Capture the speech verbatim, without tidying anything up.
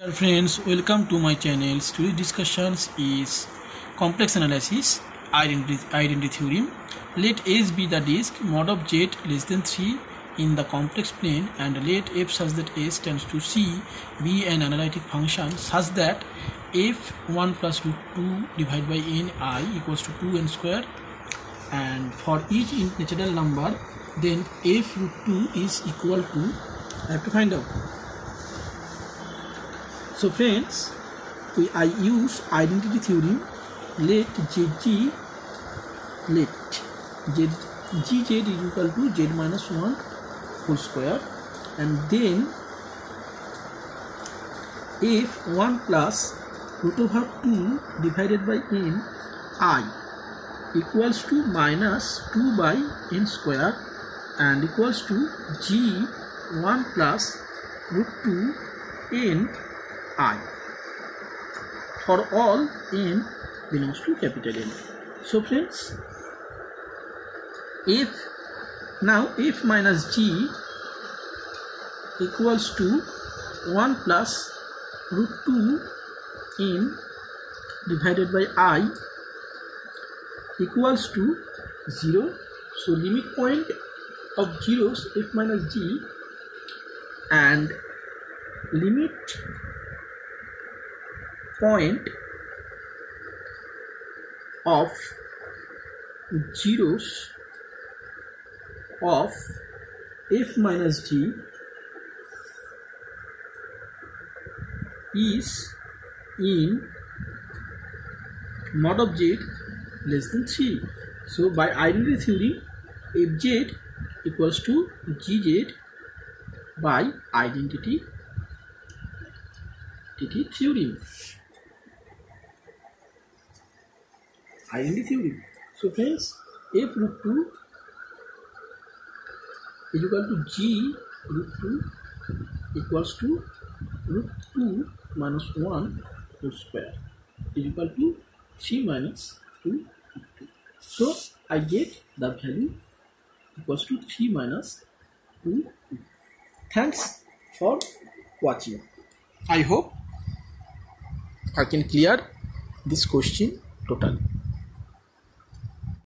Dear friends, welcome to my channel. Today's discussions is complex analysis, identity, identity theorem. Let S be the disk mod of Z less than three in the complex plane, and let F such that S tends to C be an analytic function such that F one plus root two divided by n I equals to two n square, and for each natural number, then F root two is equal to. I have to find out. So friends, we I use identity theorem. Let Zg let Z, Gz is equal to z minus one whole square, and then f one plus root over two divided by n I equals to minus two by n square and equals to g one plus root two n I for all n belongs to capital N. So friends, if now f minus g equals to one plus root two n divided by I equals to zero. So limit point of zeros f minus g and limit point of zeros of f minus g is in mod of z less than three. So by identity theorem, fz equals to gz by identity theorem. Identity theorem. So friends, f root two is equal to g root two equals to root two minus one whole square is equal to three minus two root two. So I get the value equals to three minus two root two. Thanks for watching. I hope I can clear this question totally.